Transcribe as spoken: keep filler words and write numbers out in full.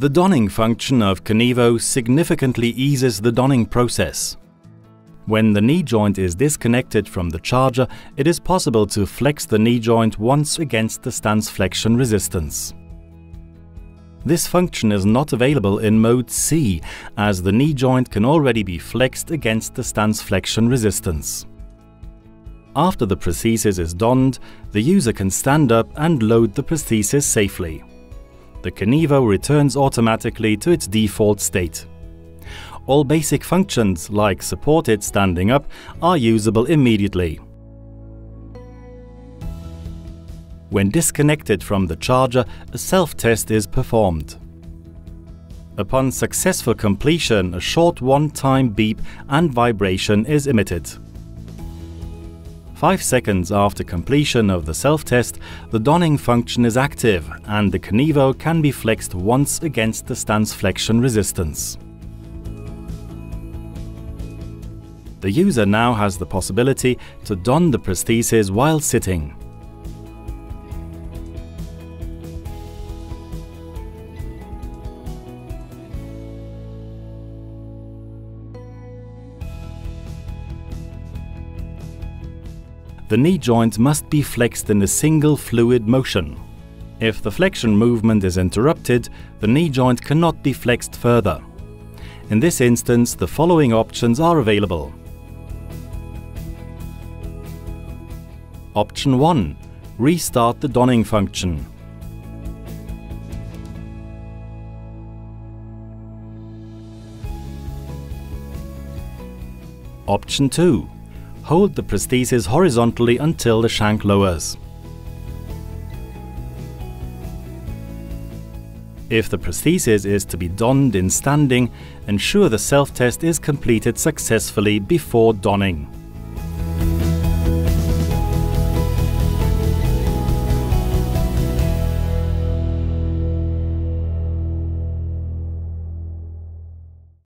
The donning function of Kenevo significantly eases the donning process. When the knee joint is disconnected from the charger, it is possible to flex the knee joint once against the stance flexion resistance. This function is not available in mode C, as the knee joint can already be flexed against the stance flexion resistance. After the prosthesis is donned, the user can stand up and load the prosthesis safely. The Kenevo returns automatically to its default state. All basic functions, like supported standing up, are usable immediately. When disconnected from the charger, a self-test is performed. Upon successful completion, a short one-time beep and vibration is emitted. Five seconds after completion of the self-test, the donning function is active and the Kenevo can be flexed once against the stance flexion resistance. The user now has the possibility to don the prosthesis while sitting. The knee joint must be flexed in a single fluid motion. If the flexion movement is interrupted, the knee joint cannot be flexed further. In this instance, the following options are available. Option one. Restart the donning function. Option two. Hold the prosthesis horizontally until the shank lowers. If the prosthesis is to be donned in standing, ensure the self-test is completed successfully before donning.